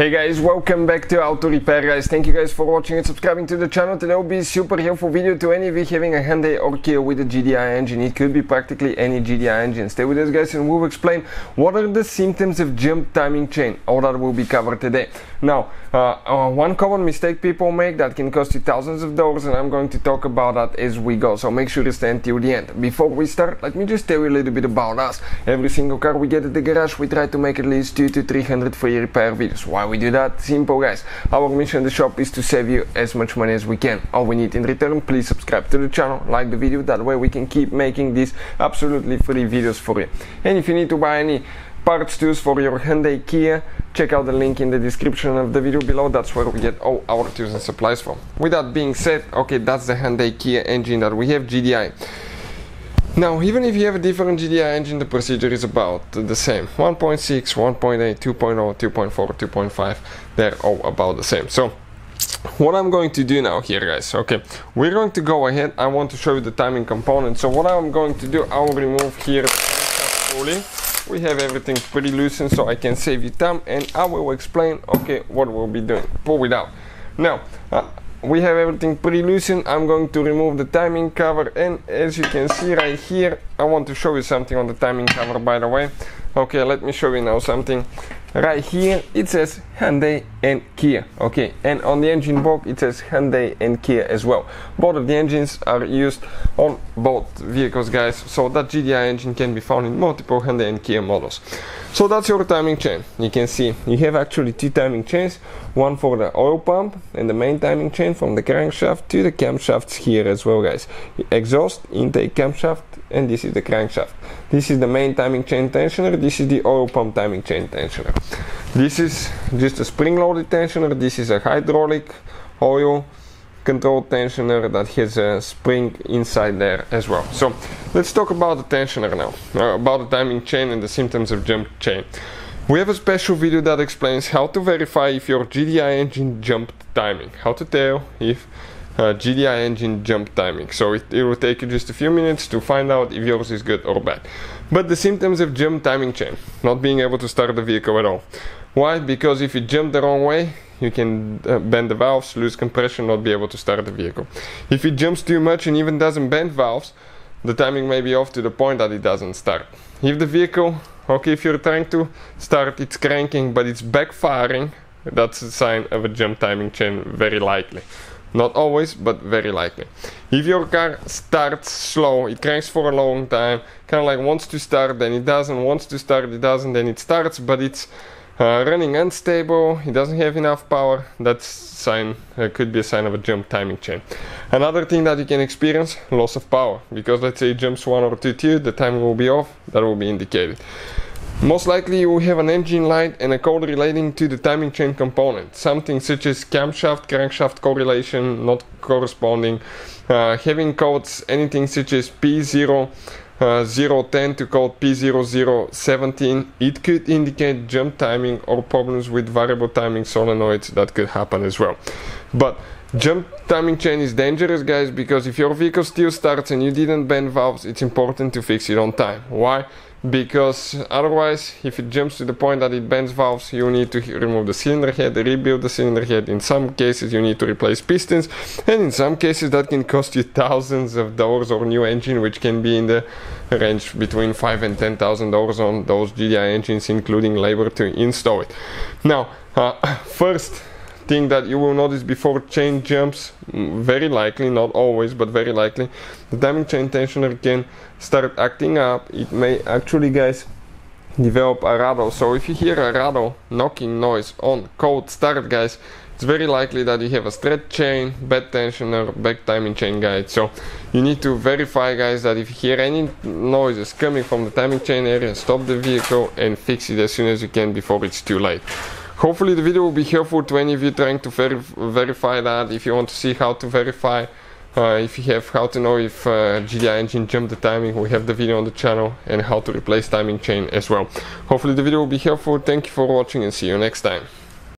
Hey guys, welcome back to Auto Repair Guys. Thank you guys for watching and subscribing to the channel. Today will be a super helpful video to any of you having a Hyundai or Kia with a GDI engine. It could be practically any GDI engine. Stay with us guys and we'll explain what are the symptoms of jump timing chain. All that will be covered today. Now, one common mistake people make that can cost you thousands of dollars, and I'm going to talk about that as we go, so make sure to stay until the end. Before we start, let me just tell you a little bit about us. Every single car we get at the garage, we try to make at least 200 to 300 free repair videos. Why we do that? Simple guys, our mission in the shop is to save you as much money as we can. All we need in return, please subscribe to the channel, like the video, that way we can keep making these absolutely free videos for you. And if you need to buy any parts tools for your Hyundai, Kia, check out the link in the description of the video below. That's where we get all our tools and supplies from. With that being said, okay, that's the Hyundai Kia engine that we have, GDI. Now, even if you have a different GDI engine, the procedure is about the same. 1.6, 1.8, 2.0, 2.4, 2.5, they're all about the same. So what I'm going to do now here guys, okay, we're going to go ahead, I want to show you the timing component. So what I'm going to do, I'll remove here fully. We have everything pretty loosened so I can save you time, and I will explain, okay, what we'll be doing. Pull it out. Now, we have everything pretty loosened. I'm going to remove the timing cover, and as you can see right here, I want to show you something on the timing cover, by the way. Okay, let me show you now something. Right here it says Hyundai and Kia, okay, and on the engine block it says Hyundai and Kia as well. Both of the engines are used on both vehicles guys, so that GDI engine can be found in multiple Hyundai and Kia models. So that's your timing chain. You can see you have actually two timing chains, one for the oil pump and the main timing chain from the crankshaft to the camshafts here as well guys. Exhaust, intake, camshaft, and this is the crankshaft. This is the main timing chain tensioner, this is the oil pump timing chain tensioner. This is just a spring-loaded tensioner, this is a hydraulic oil control tensioner that has a spring inside there as well. So let's talk about the tensioner now, about the timing chain and the symptoms of jump chain. We have a special video that explains how to verify if your GDI engine jumped timing, how to tell if GDI engine jump timing. So it will take you just a few minutes to find out if yours is good or bad. But the symptoms of jump timing chain, not being able to start the vehicle at all. Why? Because if you jump the wrong way, you can bend the valves, lose compression, not be able to start the vehicle. If it jumps too much and even doesn't bend valves, the timing may be off to the point that it doesn't start. If the vehicle, okay, if you're trying to start, it's cranking but it's backfiring, that's a sign of a jump timing chain, very likely. Not always, but very likely. If your car starts slow, it cranks for a long time, kind of like wants to start, then it doesn't, wants to start, it doesn't, then it starts, but it's running unstable, it doesn't have enough power, that's sign, could be a sign of a jump timing chain. Another thing that you can experience, loss of power, because let's say it jumps 1 or 2 tiers, the timing will be off, that will be indicated. Most likely you will have an engine light and a code relating to the timing chain component. Something such as camshaft, crankshaft correlation not corresponding, having codes, anything such as P0010 to code P0017, it could indicate jump timing or problems with variable timing solenoids that could happen as well. But jump timing chain is dangerous guys, because if your vehicle still starts and you didn't bend valves, it's important to fix it on time. Why? Because otherwise, if it jumps to the point that it bends valves, you need to remove the cylinder head, rebuild the cylinder head. In some cases you need to replace pistons, and in some cases that can cost you thousands of dollars or new engine, which can be in the range between $5,000 and $10,000 on those GDI engines, including labor to install it. Now, first thing that you will notice before chain jumps, very likely, not always but very likely, the timing chain tensioner can start acting up. It may actually guys develop a rattle. So if you hear a rattle knocking noise on cold start guys, it's very likely that you have a stretch chain, bad tensioner, bad timing chain guide. So you need to verify guys that if you hear any noises coming from the timing chain area, stop the vehicle and fix it as soon as you can before it's too late. Hopefully the video will be helpful to any of you trying to verify that. If you want to see how to verify, if you have how to know if GDI engine jumped the timing, we have the video on the channel, and how to replace timing chain as well. Hopefully the video will be helpful. Thank you for watching and see you next time.